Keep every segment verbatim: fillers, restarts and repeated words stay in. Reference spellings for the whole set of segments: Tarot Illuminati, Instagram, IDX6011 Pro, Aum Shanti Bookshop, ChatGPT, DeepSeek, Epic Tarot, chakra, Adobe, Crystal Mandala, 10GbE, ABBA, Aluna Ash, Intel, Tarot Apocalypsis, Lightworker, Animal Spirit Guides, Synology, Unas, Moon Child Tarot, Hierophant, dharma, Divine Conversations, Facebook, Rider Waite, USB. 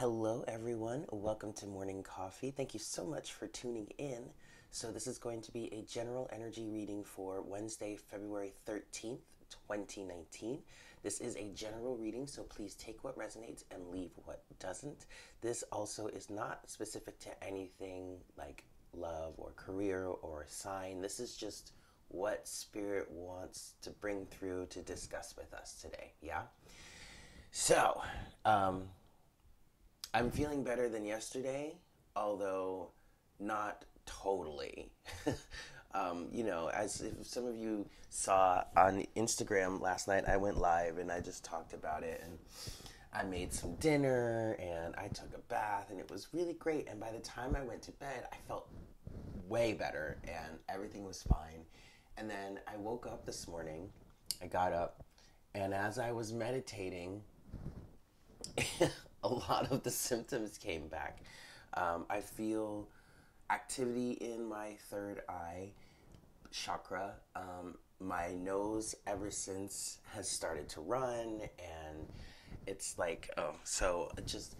Hello everyone, welcome to Morning Coffee. Thank you so much for tuning in. So this is going to be a general energy reading for Wednesday, February thirteenth, twenty nineteen. This is a general reading, so please take what resonates and leave what doesn't. This also is not specific to anything like love or career or a sign. This is just what Spirit wants to bring through to discuss with us today, yeah? So, um... I'm feeling better than yesterday, although not totally. um, you know, as if some of you saw on Instagram last night, I went live and I just talked about it. And I made some dinner and I took a bath and it was really great. And by the time I went to bed, I felt way better and everything was fine. And then I woke up this morning, I got up, and as I was meditating, a lot of the symptoms came back. Um, I feel activity in my third eye chakra. Um, my nose ever since has started to run, and it's like, oh, so just,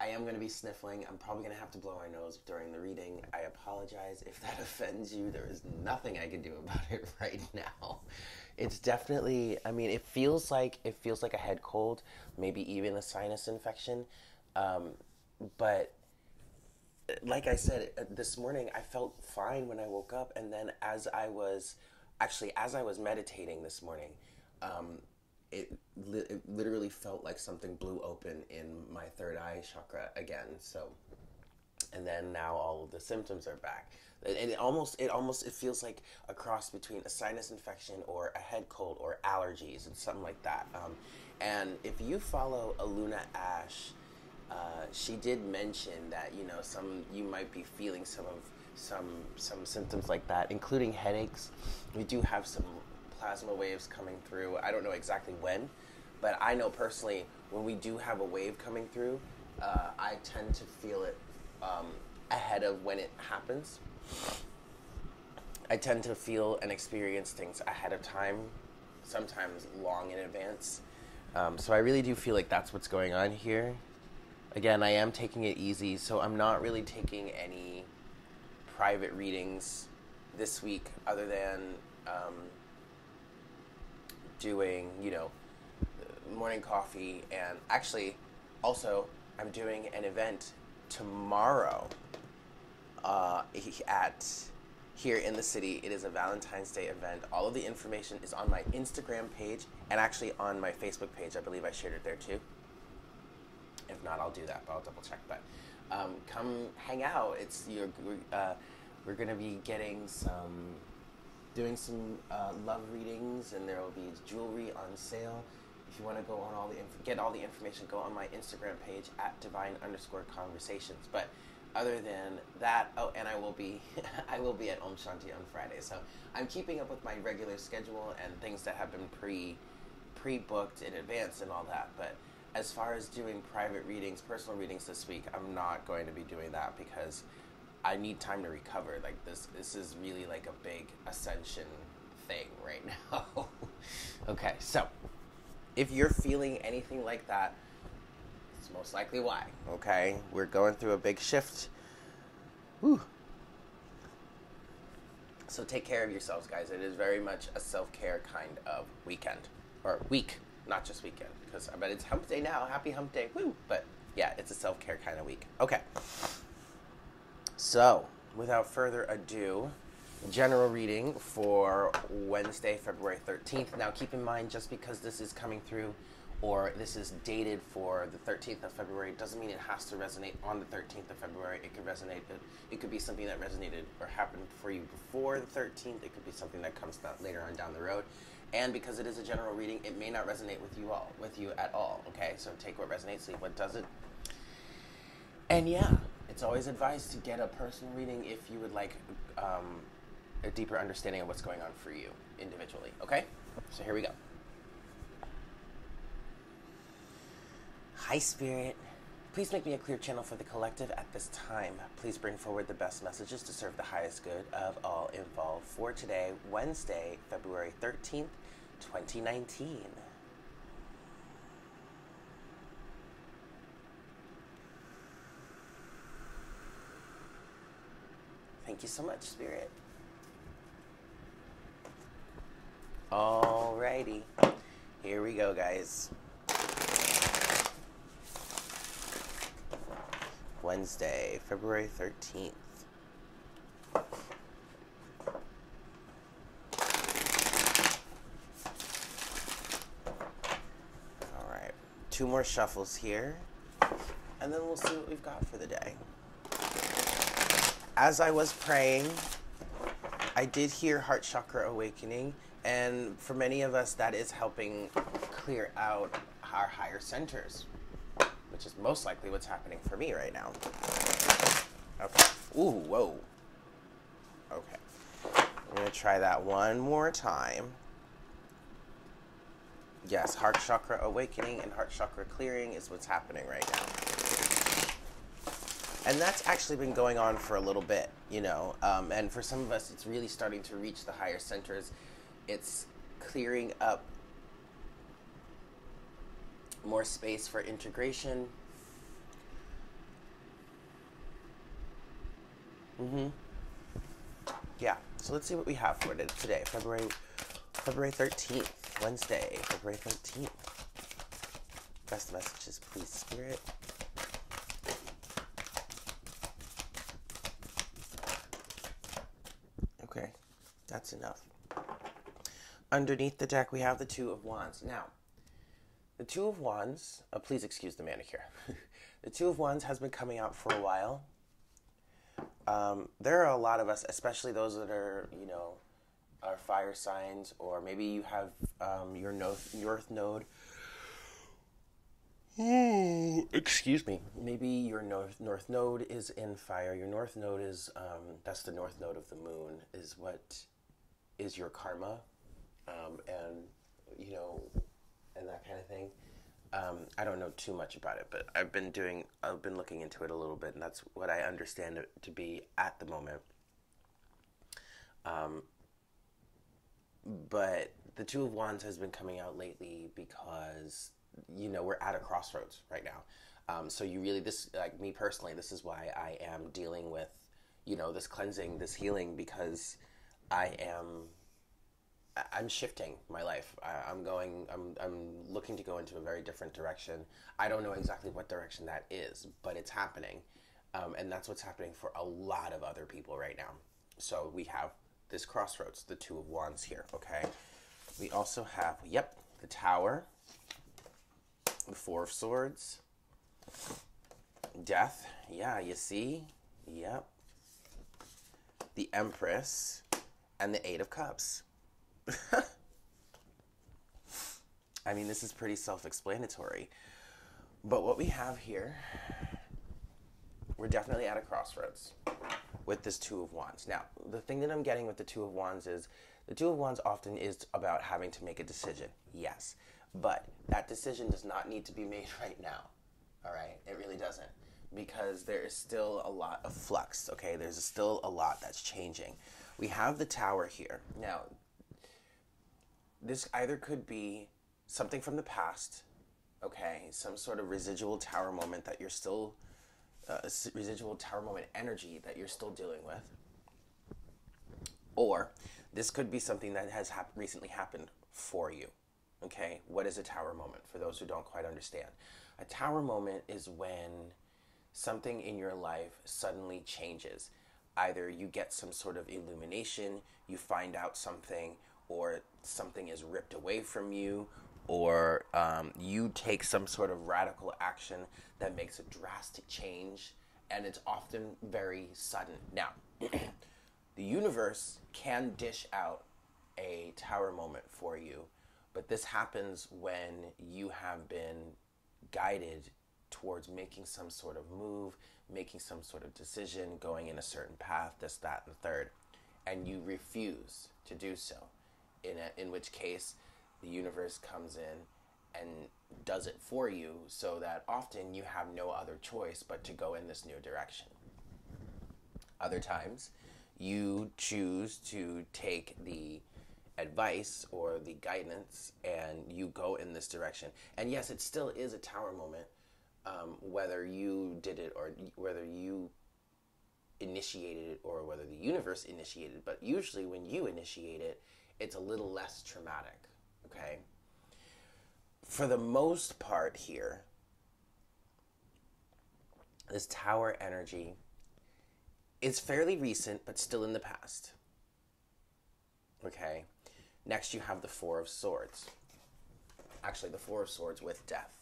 I am going to be sniffling. I'm probably going to have to blow my nose during the reading. I apologize if that offends you. There is nothing I can do about it right now. It's definitely, I mean, it feels like, it feels like a head cold, maybe even a sinus infection. Um, but like I said, this morning I felt fine when I woke up. And then as I was, actually, as I was meditating this morning, um, It, li it literally felt like something blew open in my third eye chakra again. So, and then now all of the symptoms are back. And it, it almost, it almost, it feels like a cross between a sinus infection or a head cold or allergies and something like that. Um, and if you follow Aluna Ash, uh, she did mention that, you know, some, you might be feeling some of, some, some symptoms like that, including headaches. We do have some plasma waves coming through. I don't know exactly when, but I know personally when we do have a wave coming through, uh, I tend to feel it um, ahead of when it happens. I tend to feel and experience things ahead of time, sometimes long in advance. Um, so I really do feel like that's what's going on here. Again, I am taking it easy, so I'm not really taking any private readings this week other than um, doing, you know, morning coffee. And actually also I'm doing an event tomorrow uh, at here in the city. It is a Valentine's Day event. All of the information is on my Instagram page and actually on my Facebook page. I believe I shared it there too. If not, I'll do that, but I'll double check. But um, come hang out. It's your, uh, we're going to be getting some doing some uh, love readings, and there will be jewelry on sale. If you want to go on all the inf get all the information, go on my Instagram page at divine underscore conversations. But other than that, oh, and I will be I will be at Aum Shanti on Friday, so I'm keeping up with my regular schedule and things that have been pre pre booked in advance and all that. But as far as doing private readings, personal readings this week, I'm not going to be doing that because I need time to recover. Like this, this is really like a big ascension thing right now. Okay, so if you're feeling anything like that, it's most likely why. Okay, we're going through a big shift. Whew. So take care of yourselves, guys. It is very much a self-care kind of weekend or week, not just weekend, because I bet it's hump day now. Happy hump day. Woo! But yeah, it's a self-care kind of week. Okay. So, without further ado, general reading for Wednesday, February thirteenth. Now, keep in mind, just because this is coming through or this is dated for the thirteenth of February doesn't mean it has to resonate on the thirteenth of February. It could resonate, it could be something that resonated or happened for you before the thirteenth. It could be something that comes down later on down the road. And because it is a general reading, it may not resonate with you all, with you at all, okay? So take what resonates, leave what doesn't. And yeah, it's always advised to get a personal reading if you would like um, a deeper understanding of what's going on for you individually, okay? So here we go. Hi, Spirit. Please make me a clear channel for the collective at this time. Please bring forward the best messages to serve the highest good of all involved for today, Wednesday, February thirteenth, twenty nineteen. Thank you so much, Spirit. Alrighty. Here we go, guys. Wednesday, February thirteenth. Alright, two more shuffles here, and then we'll see what we've got for the day. As I was praying, I did hear Heart Chakra Awakening, and for many of us, that is helping clear out our higher centers, which is most likely what's happening for me right now. Okay. Ooh, whoa. Okay. I'm going to try that one more time. Yes, Heart Chakra Awakening and Heart Chakra Clearing is what's happening right now. And that's actually been going on for a little bit, you know. Um, and for some of us, it's really starting to reach the higher centers. It's clearing up more space for integration. Mm-hmm. Yeah. So let's see what we have for today. February February thirteenth. Wednesday, February thirteenth. Best messages, please, Spirit. Okay. That's enough. Underneath the deck, we have the Two of Wands. Now, the Two of Wands, uh, please excuse the manicure. The Two of Wands has been coming out for a while. Um, there are a lot of us, especially those that are, you know, are fire signs, or maybe you have um, your, no your Earth node. Mm, excuse me. Maybe your north, north node is in fire. Your North node is, um, that's the North node of the moon, is what is your karma. Um, and, you know... and that kind of thing. Um, I don't know too much about it, but I've been doing, I've been looking into it a little bit, and that's what I understand it to be at the moment. Um, but the Two of Wands has been coming out lately because, you know, we're at a crossroads right now. Um, so you really, this, like me personally, this is why I am dealing with, you know, this cleansing, this healing, because I am... I'm shifting my life. I, I'm going, I'm, I'm looking to go into a very different direction. I don't know exactly what direction that is, but it's happening. Um, and that's what's happening for a lot of other people right now. So we have this crossroads, the Two of Wands here, okay? We also have, yep, the Tower, the Four of Swords, Death, yeah, you see, yep, the Empress, and the Eight of Cups. I mean, this is pretty self-explanatory, but what we have here, we're definitely at a crossroads with this Two of Wands. Now, the thing that I'm getting with the Two of Wands is the Two of Wands often is about having to make a decision, yes, but that decision does not need to be made right now, all right? It really doesn't, because there is still a lot of flux, okay? There's still a lot that's changing. We have the Tower here. Now, this either could be something from the past, okay, some sort of residual Tower moment that you're still, uh, a residual Tower moment energy that you're still dealing with, or this could be something that has hap recently happened for you, okay? What is a Tower moment, for those who don't quite understand? A Tower moment is when something in your life suddenly changes. Either you get some sort of illumination, you find out something, or something is ripped away from you, or um, you take some sort of radical action that makes a drastic change, and it's often very sudden. Now, the universe can dish out a Tower moment for you, but this happens when you have been guided towards making some sort of move, making some sort of decision, going in a certain path, this, that, and the third, and you refuse to do so. In, a, in which case, the universe comes in and does it for you, so that often you have no other choice but to go in this new direction. Other times, you choose to take the advice or the guidance and you go in this direction. And yes, it still is a Tower moment, um, whether you did it or whether you initiated it or whether the universe initiated it, but usually when you initiate it, it's a little less traumatic, okay? For the most part here, this tower energy is fairly recent, but still in the past, okay? Next, you have the Four of Swords. Actually, the Four of Swords with Death.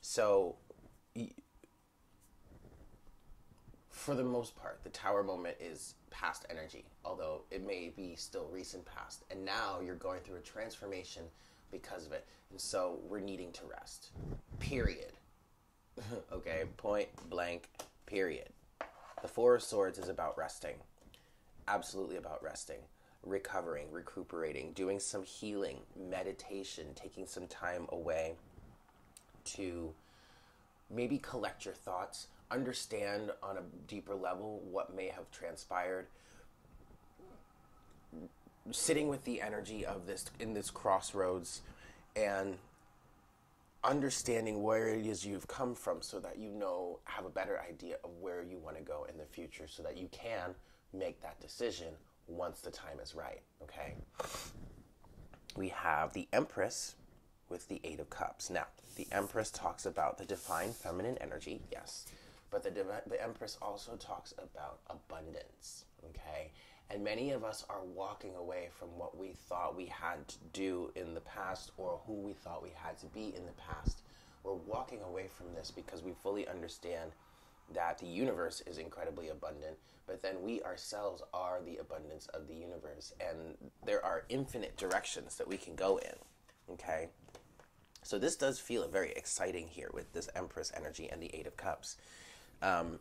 So, for the most part, the tower moment is past energy, although it may be still recent past. And now you're going through a transformation because of it. And so we're needing to rest. Period. Okay, point blank, period. The Four of Swords is about resting. Absolutely about resting. Recovering, recuperating, doing some healing, meditation, taking some time away to maybe collect your thoughts, understand on a deeper level what may have transpired. Sitting with the energy of this in this crossroads and understanding where it is you've come from so that you know, have a better idea of where you want to go in the future so that you can make that decision once the time is right, okay? We have the Empress with the Eight of Cups. Now, the Empress talks about the divine feminine energy, yes, but the, the Empress also talks about abundance, okay? And many of us are walking away from what we thought we had to do in the past or who we thought we had to be in the past. We're walking away from this because we fully understand that the universe is incredibly abundant, but then we ourselves are the abundance of the universe, and there are infinite directions that we can go in, okay? So this does feel very exciting here with this Empress energy and the Eight of Cups. Um,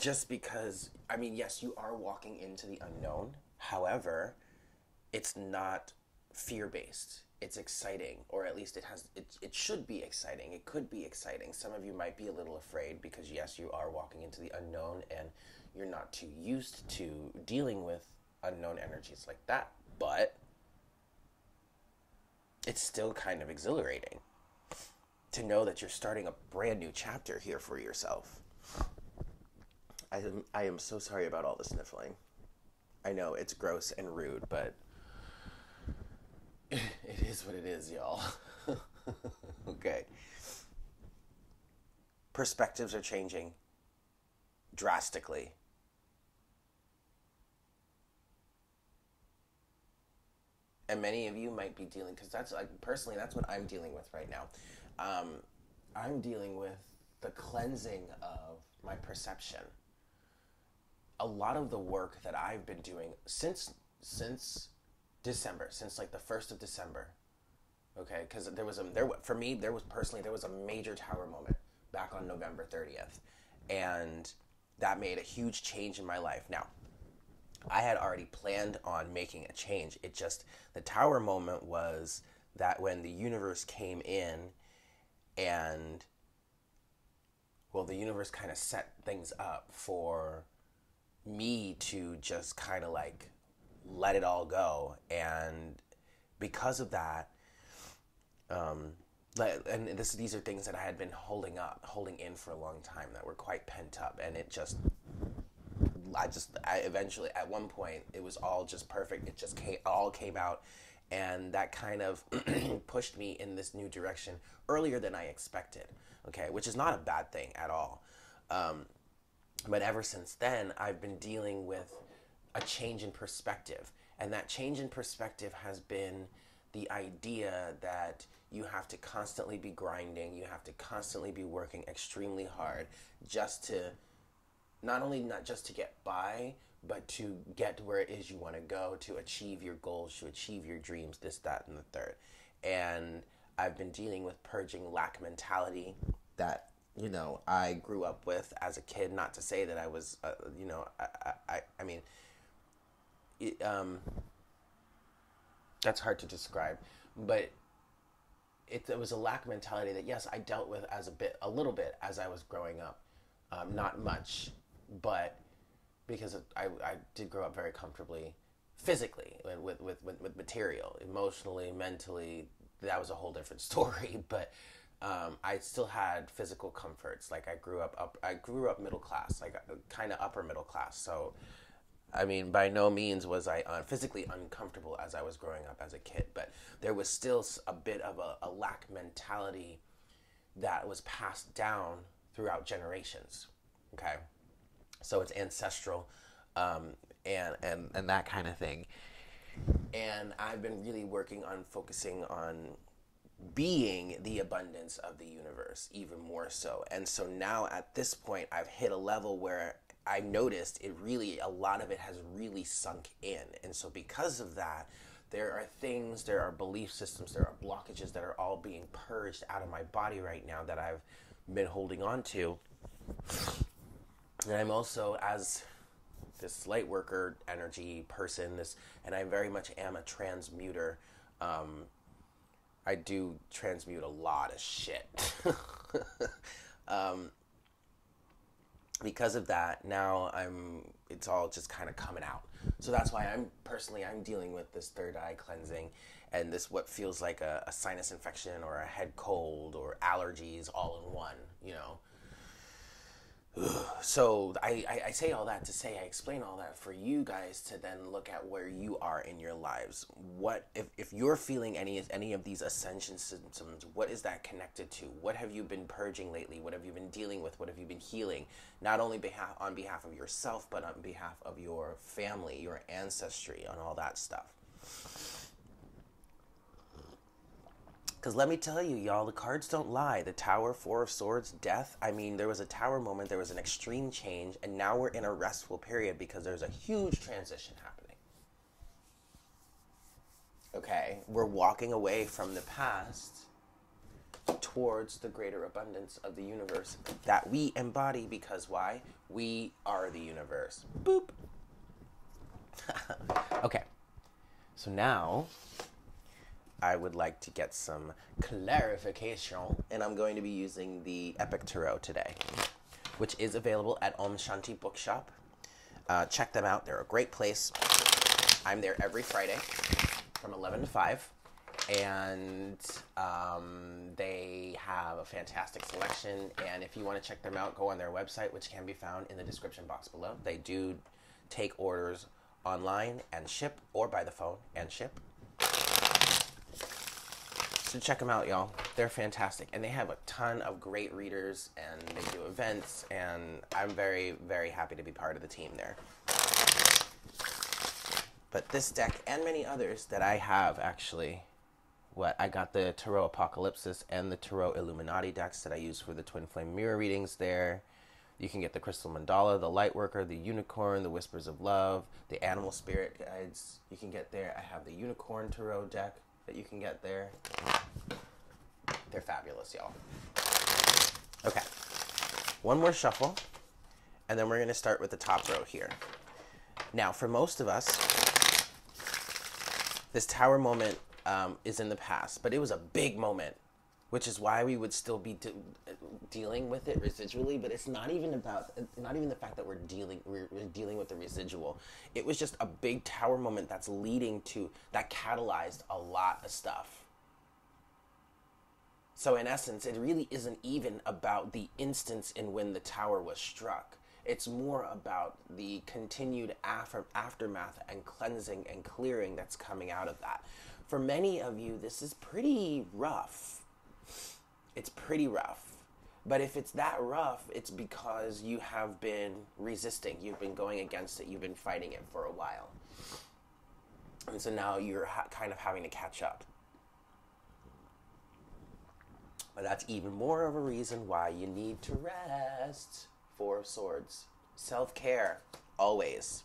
just because, I mean, yes, you are walking into the unknown. However, it's not fear-based. It's exciting, or at least it has. It, it should be exciting. It could be exciting. Some of you might be a little afraid because, yes, you are walking into the unknown and you're not too used to dealing with unknown energies like that. But it's still kind of exhilarating to know that you're starting a brand new chapter here for yourself. I am, I am so sorry about all the sniffling. I know it's gross and rude, but it is what it is, y'all. Okay. Perspectives are changing drastically. And many of you might be dealing, because that's, like, personally, that's what I'm dealing with right now. Um, I'm dealing with the cleansing of my perception. A lot of the work that I've been doing since since December, since like the first of December, okay, because there was a there for me there was personally there was a major tower moment back on November thirtieth, and that made a huge change in my life. Now, I had already planned on making a change. It just, the tower moment was that when the universe came in and, well, the universe kind of set things up for me to just kind of like let it all go. And because of that, um, and this, these are things that I had been holding up, holding in for a long time that were quite pent up, and it just... I just, I eventually, at one point, it was all just perfect. It just came, all came out, and that kind of pushed me in this new direction earlier than I expected, okay, which is not a bad thing at all. Um, but ever since then, I've been dealing with a change in perspective, and that change in perspective has been the idea that you have to constantly be grinding, you have to constantly be working extremely hard just to... Not only not just to get by, but to get to where it is you want to go, to achieve your goals, to achieve your dreams, this, that, and the third. And I've been dealing with purging lack mentality that, you know, I grew up with as a kid. Not to say that I was, uh, you know, I, I, I mean, it, um, that's hard to describe. But it, it was a lack mentality that, yes, I dealt with as a bit, a little bit as I was growing up. Um, not much. But because I, I did grow up very comfortably physically with, with, with, with material, emotionally, mentally, that was a whole different story. But um, I still had physical comforts. Like I grew up, up I grew up middle class, like kind of upper middle class. So, I mean, by no means was I uh, physically uncomfortable as I was growing up as a kid, but there was still a bit of a, a lack mentality that was passed down throughout generations. Okay, so it's ancestral, um, and and and that kind of thing. And I've been really working on focusing on being the abundance of the universe even more so. And so now at this point, I've hit a level where I've noticed it really, a lot of it has really sunk in. And so because of that, there are things, there are belief systems, there are blockages that are all being purged out of my body right now that I've been holding on to. And I'm also, as this light worker energy person, this, and I very much am a transmuter. Um, I do transmute a lot of shit. um, because of that, now I'm, it's all just kind of coming out. So that's why I'm personally, I'm dealing with this third eye cleansing and this, what feels like a, a sinus infection or a head cold or allergies all in one, you know? So I, I, I say all that to say, I explain all that for you guys to then look at where you are in your lives. What, if, if you're feeling any, any of these ascension symptoms, what is that connected to? What have you been purging lately? What have you been dealing with? What have you been healing? Not only behalf, on behalf of yourself, but on behalf of your family, your ancestry, and all that stuff. Because let me tell you, y'all, the cards don't lie. The Tower, Four of Swords, Death. I mean, there was a Tower moment, there was an extreme change, and now we're in a restful period because there's a huge transition happening. Okay, we're walking away from the past towards the greater abundance of the universe that we embody because why? We are the universe. Boop. Okay, so now I would like to get some clarification, and I'm going to be using the Epic Tarot today, which is available at Aum Shanti Bookshop. Uh, check them out. They're a great place. I'm there every Friday from eleven to five, and um, they have a fantastic selection, and if you want to check them out, go on their website, which can be found in the description box below. They do take orders online and ship, or by the phone and ship. So check them out, y'all. They're fantastic, and they have a ton of great readers, and they do events, and I'm very, very happy to be part of the team there. But this deck, and many others that I have, actually, what I got the Tarot Apocalypsis and the Tarot Illuminati decks that I use for the Twin Flame Mirror readings there. You can get the Crystal Mandala, the Lightworker, the Unicorn, the Whispers of Love, the Animal Spirit Guides. You can get there. I have the Unicorn Tarot deck that you can get there. They're fabulous, y'all. Okay, one more shuffle, and then we're gonna start with the top row here. Now, for most of us, this Tower moment um, is in the past, but it was a big moment, which is why we would still be de dealing with it residually. But it's not even about, not even the fact that we're dealing, we're, we're dealing with the residual. It was just a big Tower moment that's leading to, that catalyzed a lot of stuff. So in essence, it really isn't even about the instance in when the Tower was struck. It's more about the continued after aftermath and cleansing and clearing that's coming out of that. For many of you, this is pretty rough. It's pretty rough. But if it's that rough, it's because you have been resisting. You've been going against it. You've been fighting it for a while. And so now you're ha- kind of having to catch up. But that's even more of a reason why you need to rest. Four of Swords. Self-care. Always.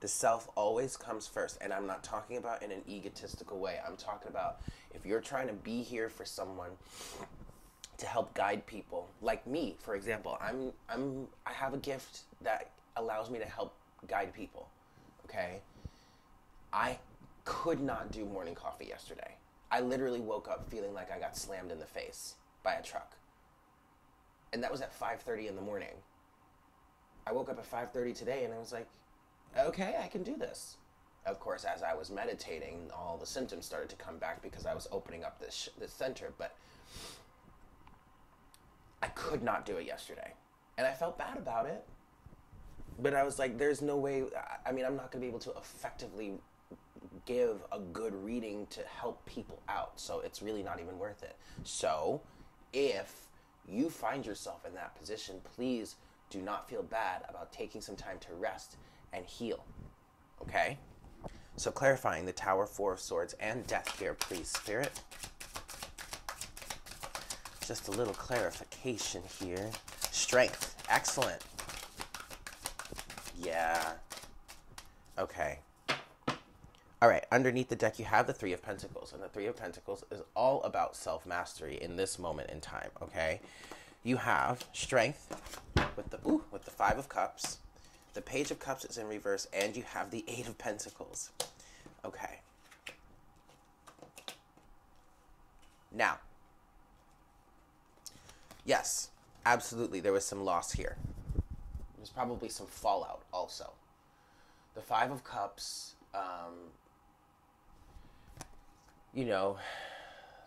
The self always comes first. And I'm not talking about in an egotistical way. I'm talking about if you're trying to be here for someone to help guide people. Like me, for example. I'm, I'm, I have a gift that allows me to help guide people. Okay? I could not do morning coffee yesterday. I literally woke up feeling like I got slammed in the face by a truck. And that was at five thirty in the morning. I woke up at five thirty today and I was like, okay, I can do this. of course, as I was meditating, all the symptoms started to come back because I was opening up this, sh this center, but I could not do it yesterday. And I felt bad about it, but I was like, there's no way, I mean, I'm not going to be able to effectively give a good reading to help people out, so it's really not even worth it. So if you find yourself in that position, please do not feel bad about taking some time to rest and heal, okay? So clarifying the Tower, Four of Swords, and Death here, please, Spirit. Just a little clarification here. Strength, excellent. Yeah, okay. All right, underneath the deck, you have the Three of Pentacles, and the Three of Pentacles is all about self-mastery in this moment in time, okay? You have strength with the, ooh, with the Five of Cups, the Page of Cups is in reverse, and you have the Eight of Pentacles, okay? Now, yes, absolutely, there was some loss here. There's probably some fallout also. The Five of Cups... Um, you know,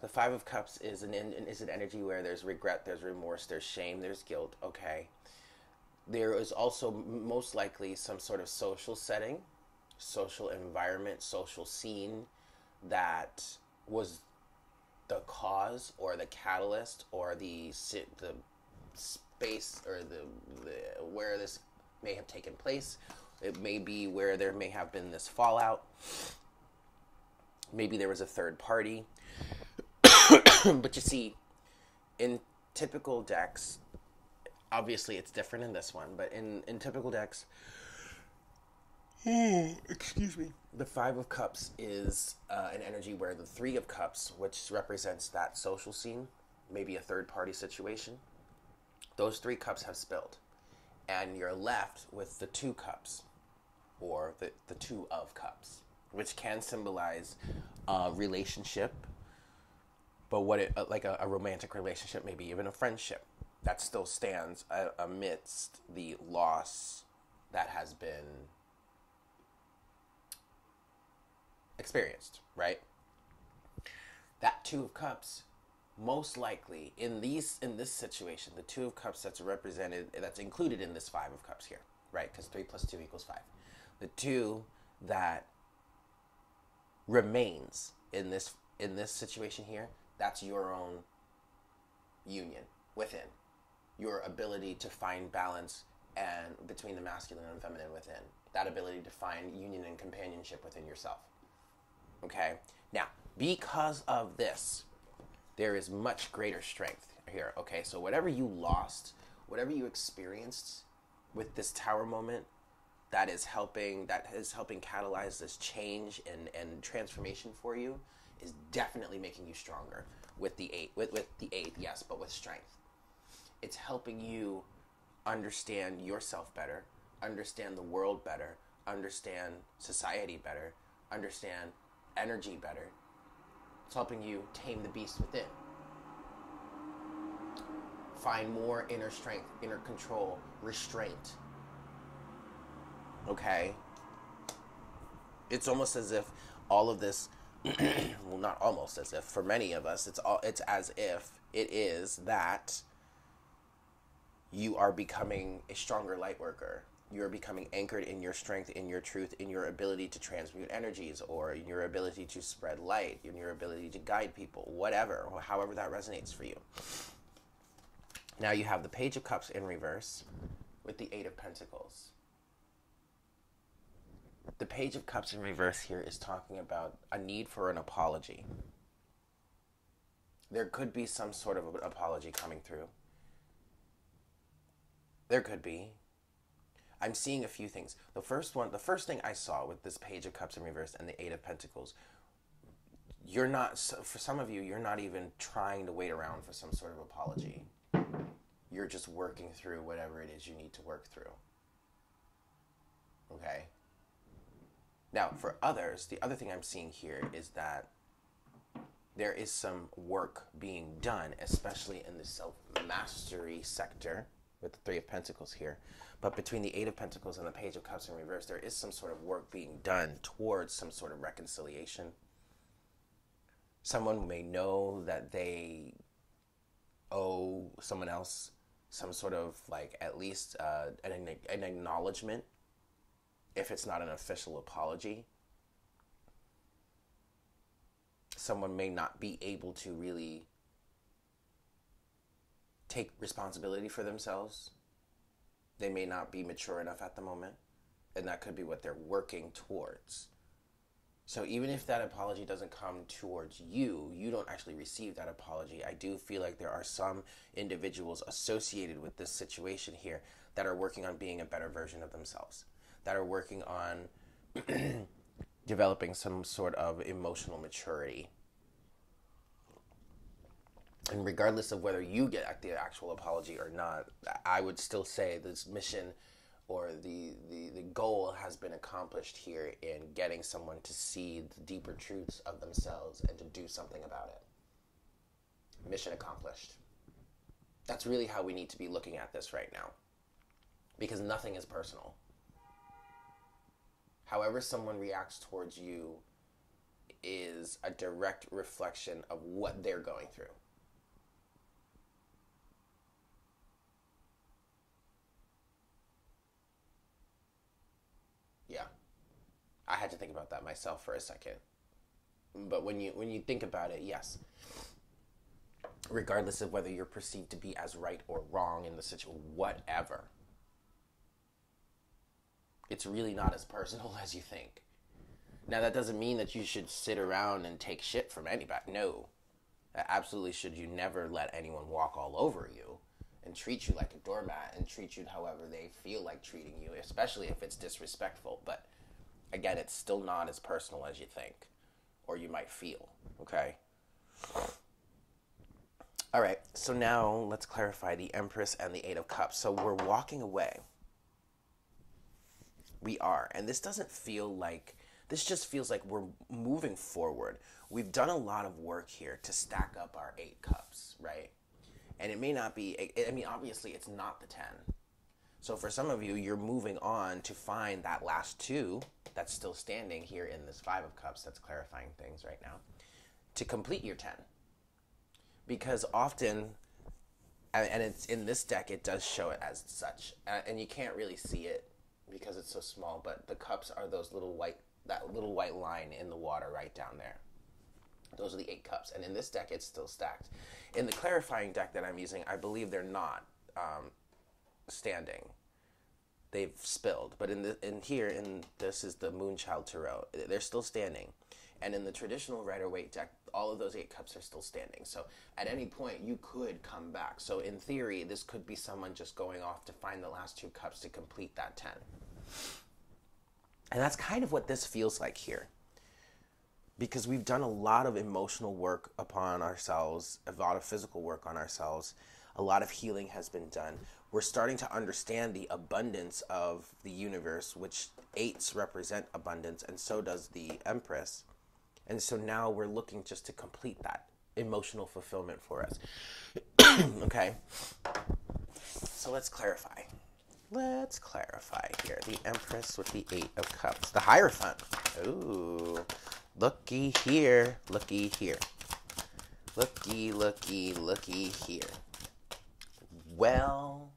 the Five of Cups is an, is an energy where there's regret, there's remorse, there's shame, there's guilt, okay? There is also most likely some sort of social setting, social environment, social scene that was the cause or the catalyst or the, the space or the, the where this may have taken place. It may be where there may have been this fallout. Maybe there was a third party. But you see, in typical decks, obviously it's different in this one, but in, in typical decks, mm, excuse me, the Five of Cups is uh, an energy where the Three of Cups, which represents that social scene, maybe a third party situation, those three cups have spilled. And you're left with the Two Cups, or the, the Two of Cups, which can symbolize a relationship, but what it, like a, a romantic relationship, maybe even a friendship, that still stands amidst the loss that has been experienced, right? That Two of Cups, most likely, in these in this situation, the Two of Cups that's represented, that's included in this Five of Cups here, right? Because three plus two equals five. The two that remains in this in this situation here, that's your own union within, your ability to find balance and between the masculine and feminine within, that ability to find union and companionship within yourself. Okay, now because of this, there is much greater strength here, okay? So whatever you lost, whatever you experienced with this Tower moment that is helping, that is helping catalyze this change and, and transformation for you is definitely making you stronger with the eight, with, with the eight, yes, but with strength. It's helping you understand yourself better, understand the world better, understand society better, understand energy better. It's helping you tame the beast within. Find more inner strength, inner control, restraint. Okay? It's almost as if all of this, well, not almost as if, for many of us, it's all, it's as if it is that you are becoming a stronger light worker. You're becoming anchored in your strength, in your truth, in your ability to transmute energies, or in your ability to spread light, in your ability to guide people, whatever, or however that resonates for you. Now you have the Page of Cups in reverse with the Eight of Pentacles. The Page of Cups in reverse here is talking about a need for an apology. There could be some sort of an apology coming through. There could be. I'm seeing a few things. The first one, the first thing I saw with this Page of Cups in reverse and the Eight of Pentacles, you're not, for some of you, you're not even trying to wait around for some sort of apology. You're just working through whatever it is you need to work through. Okay? Now, for others, the other thing I'm seeing here is that there is some work being done, especially in the self-mastery sector, with the Three of Pentacles here. But between the Eight of Pentacles and the Page of Cups in reverse, there is some sort of work being done towards some sort of reconciliation. Someone may know that they owe someone else some sort of, like, at least uh, an, an acknowledgement, if it's not an official apology. Someone may not be able to really take responsibility for themselves. They may not be mature enough at the moment, and that could be what they're working towards. So even if that apology doesn't come towards you, you don't actually receive that apology. I do feel like there are some individuals associated with this situation here that are working on being a better version of themselves, that are working on developing some sort of emotional maturity. And regardless of whether you get the actual apology or not, I would still say this mission or the, the, the goal has been accomplished here in getting someone to see the deeper truths of themselves and to do something about it. Mission accomplished. That's really how we need to be looking at this right now, because nothing is personal. However someone reacts towards you is a direct reflection of what they're going through. I had to think about that myself for a second. But when you when you think about it, yes. Regardless of whether you're perceived to be as right or wrong in the situation, whatever. It's really not as personal as you think. Now, that doesn't mean that you should sit around and take shit from anybody. No. Absolutely should you never let anyone walk all over you and treat you like a doormat and treat you however they feel like treating you, especially if it's disrespectful. But again, it's still not as personal as you think, or you might feel, okay? All right, so now let's clarify the Empress and the Eight of Cups. So we're walking away. We are. And this doesn't feel like, this just feels like we're moving forward. We've done a lot of work here to stack up our eight cups, right? And it may not be, I mean, obviously it's not the ten. So for some of you, you're moving on to find that last two that's still standing here in this Five of Cups. That's clarifying things right now. To complete your ten. Because often, and it's in this deck, it does show it as such. And you can't really see it because it's so small, but the cups are those little white, that little white line in the water right down there. Those are the eight cups. And in this deck, it's still stacked. In the clarifying deck that I'm using, I believe they're not Um, standing. They've spilled. But in the in here, in this is the Moon Child Tarot. They're still standing. And in the traditional Rider Waite deck, all of those eight cups are still standing. So at any point, you could come back. So in theory, this could be someone just going off to find the last two cups to complete that ten. And that's kind of what this feels like here. Because we've done a lot of emotional work upon ourselves, a lot of physical work on ourselves. A lot of healing has been done. We're starting to understand the abundance of the universe, which eights represent abundance, and so does the Empress. And so now we're looking just to complete that emotional fulfillment for us. Okay? So let's clarify. Let's clarify here. The Empress with the Eight of Cups. The Hierophant. Ooh. Looky here. Looky here. Looky, looky, looky here. Well,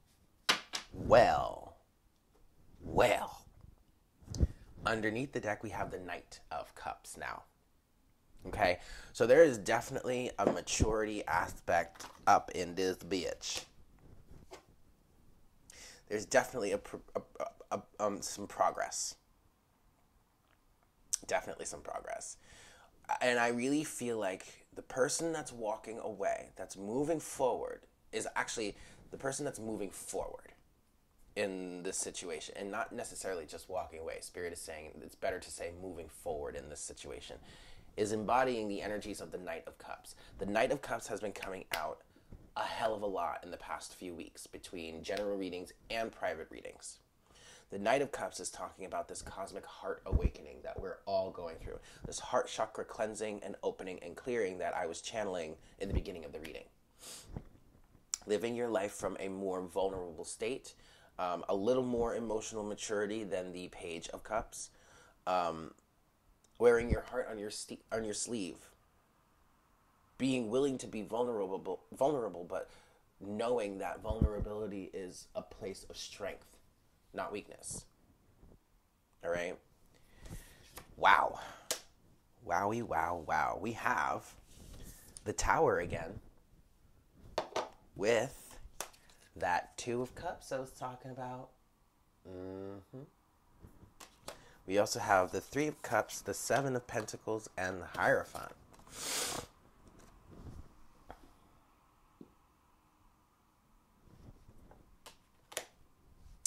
well, well. Underneath the deck, we have the Knight of Cups now. Okay? So there is definitely a maturity aspect up in this bitch. There's definitely a, a, a, a, um, some progress. Definitely some progress. And I really feel like the person that's walking away, that's moving forward, is actually the person that's moving forward in this situation, and not necessarily just walking away. Spirit is saying it's better to say moving forward in this situation, is embodying the energies of the Knight of Cups. The Knight of Cups has been coming out a hell of a lot in the past few weeks between general readings and private readings. The Knight of Cups is talking about this cosmic heart awakening that we're all going through, this heart chakra cleansing and opening and clearing that I was channeling in the beginning of the reading. living your life from a more vulnerable state, um, a little more emotional maturity than the Page of Cups, um, wearing your heart on your st on your sleeve, being willing to be vulnerable, vulnerable, but knowing that vulnerability is a place of strength, not weakness. All right. Wow. Wowie, wow, wow. We have the Tower again with that Two of Cups I was talking about. Mm-hmm. We also have the Three of Cups, the Seven of Pentacles, and the Hierophant.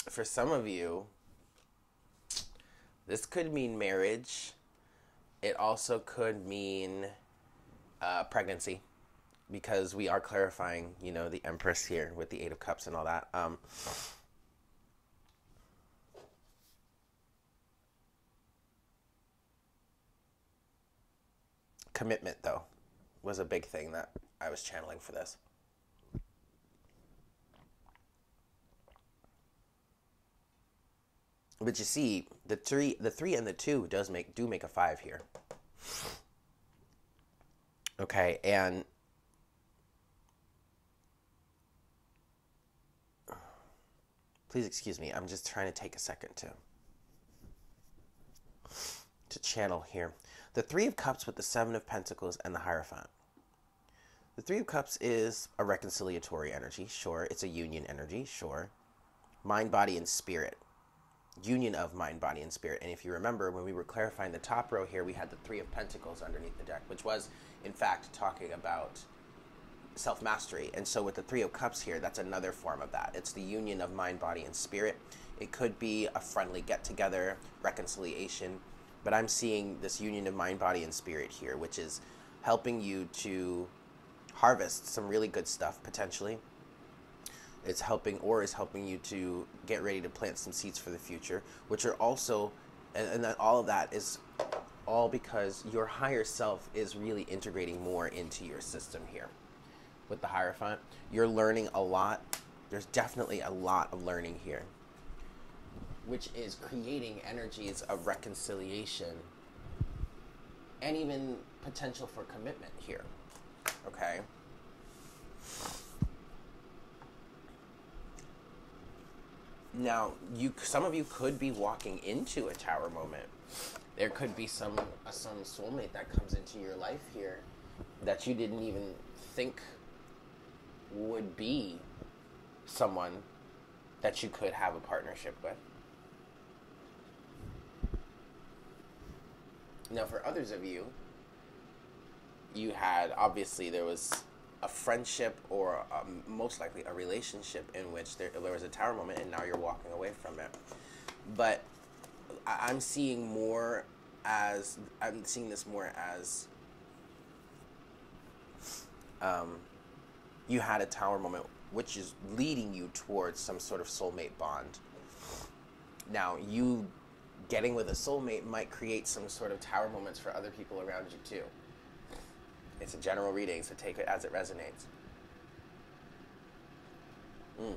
For some of you, this could mean marriage. It also could mean uh, pregnancy, because we are clarifying, you know, the Empress here with the Eight of Cups and all that. Um, commitment, though, was a big thing that I was channeling for this. But you see, the three, the three and the two does make do make a five here. Okay, and please excuse me. I'm just trying to take a second to to channel here. The Three of Cups with the Seven of Pentacles and the Hierophant. The Three of Cups is a reconciliatory energy, sure. It's a union energy, sure. Mind, body, and spirit. Union of mind, body, and spirit. And if you remember, when we were clarifying the top row here, we had the Three of Pentacles underneath the deck, which was, in fact, talking about self-mastery. And so with the Three of Cups here, that's another form of that. It's the union of mind, body, and spirit. It could be a friendly get-together, reconciliation, but I'm seeing this union of mind, body, and spirit here, which is helping you to harvest some really good stuff, potentially. It's helping, or is helping you to get ready to plant some seeds for the future, which are also, and, and that all of that is all because your higher self is really integrating more into your system here. With the Hierophant, you're learning a lot. There's definitely a lot of learning here, which is creating energies of reconciliation and even potential for commitment here, okay? Now, you, some of you could be walking into a Tower moment. There could be some uh, some soulmate that comes into your life here that you didn't even think would be someone that you could have a partnership with. Now, for others of you, you had, obviously, there was a friendship or um, most likely a relationship in which there, there was a Tower moment, and now you're walking away from it. But I I'm seeing more as, I'm seeing this more as um, you had a Tower moment, which is leading you towards some sort of soulmate bond. Now, you getting with a soulmate might create some sort of Tower moments for other people around you too. It's a general reading, so take it as it resonates. Mm.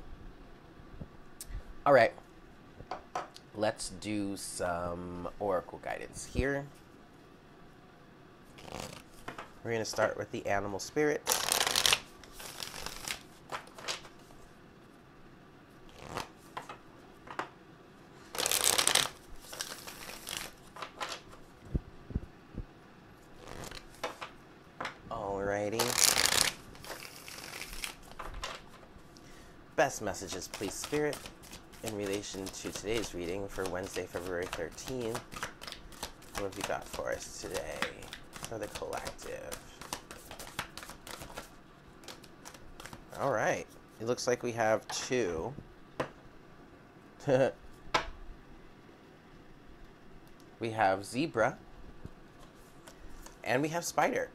All right. Let's do some oracle guidance here. We're going to start with the animal spirit. Best messages, please, Spirit, in relation to today's reading for Wednesday, February thirteenth. What have you got for us today for the collective? All right. It looks like we have two. We have zebra. And we have spider.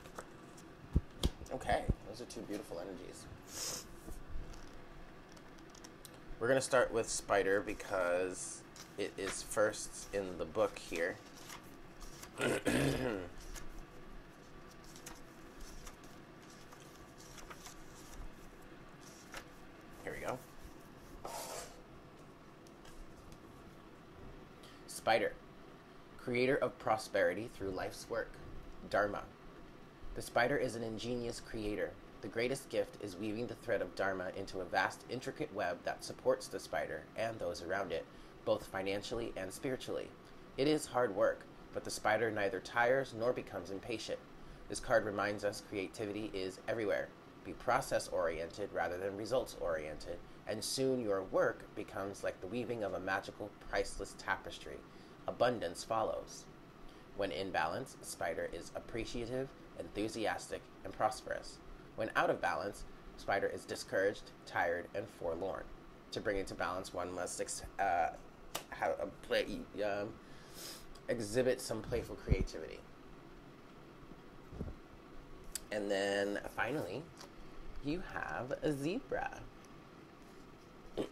Okay. Those are two beautiful energies. We're going to start with spider because it is first in the book here. spider, creator of prosperity through life's work, dharma. The spider is an ingenious creator. The greatest gift is weaving the thread of dharma into a vast, intricate web that supports the spider and those around it, both financially and spiritually. It is hard work, but the spider neither tires nor becomes impatient. This card reminds us creativity is everywhere. Be process-oriented rather than results-oriented, and soon your work becomes like the weaving of a magical, priceless tapestry. Abundance follows. When in balance, spider is appreciative, enthusiastic, and prosperous. When out of balance, spider is discouraged, tired, and forlorn. To bring into balance, one must ex uh, have a play, um, exhibit some playful creativity. And then, finally, you have a zebra. Okay,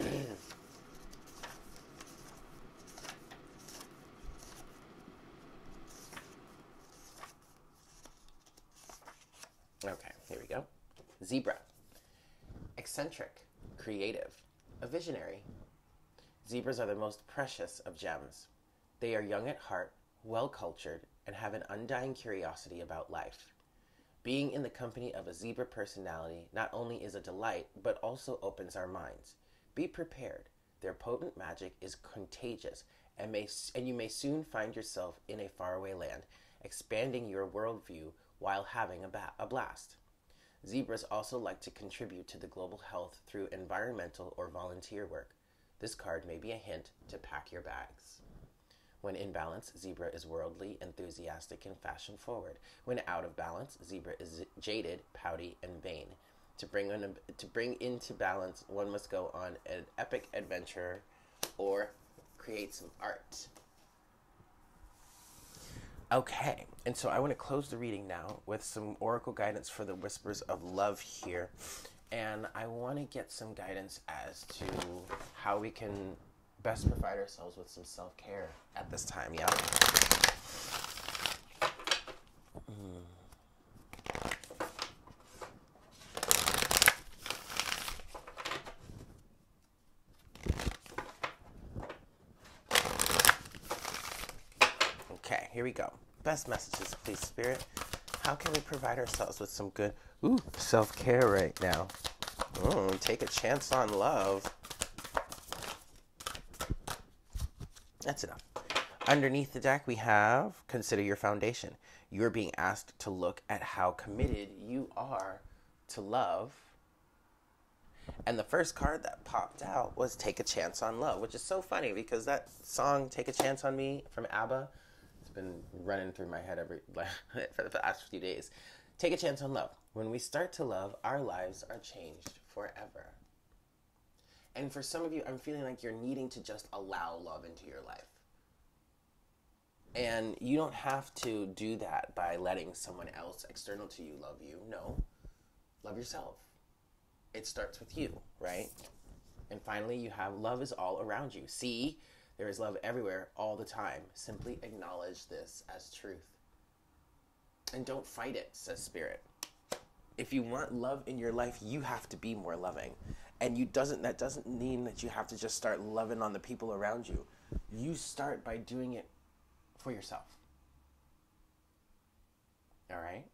here we go. Zebra. Eccentric, creative, a visionary. Zebras are the most precious of gems. They are young at heart, well-cultured, and have an undying curiosity about life. Being in the company of a zebra personality not only is a delight, but also opens our minds. Be prepared. Their potent magic is contagious, and, may, and you may soon find yourself in a faraway land, expanding your worldview while having a, ba a blast. Zebras also like to contribute to the global health through environmental or volunteer work. This card may be a hint to pack your bags. When in balance, zebra is worldly, enthusiastic, and fashion-forward. When out of balance, zebra is jaded, pouty, and vain. To bring, on, to bring into balance, one must go on an epic adventure or create some art. Okay, and so I want to close the reading now with some oracle guidance for the Whispers of Love here. And I want to get some guidance as to how we can best provide ourselves with some self-care at this time, yeah? Okay, here we go. Best messages, please, Spirit. How can we provide ourselves with some good ooh, self-care right now? Ooh, take a chance on love. That's enough. Underneath the deck, we have consider your foundation. You're being asked to look at how committed you are to love. And the first card that popped out was Take a Chance on Love, which is so funny because that song, Take a Chance on Me from ABBA, it's been running through my head every for the past few days. Take a chance on love. When we start to love, our lives are changed forever. And for some of you, I'm feeling like you're needing to just allow love into your life. And you don't have to do that by letting someone else external to you love you. No. Love yourself. It starts with you, right? And finally, you have love is all around you. See, there is love everywhere all the time. Simply acknowledge this as truth. And don't fight it, says Spirit. If you want love in your life, you have to be more loving. And you doesn't, that doesn't mean that you have to just start loving on the people around you. You start by doing it for yourself. All right?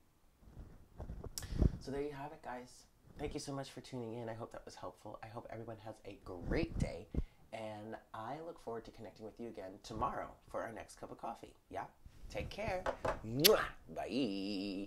So there you have it, guys. Thank you so much for tuning in. I hope that was helpful. I hope everyone has a great day. And I look forward to connecting with you again tomorrow for our next cup of coffee. Yeah? Take care. Mwah! Bye.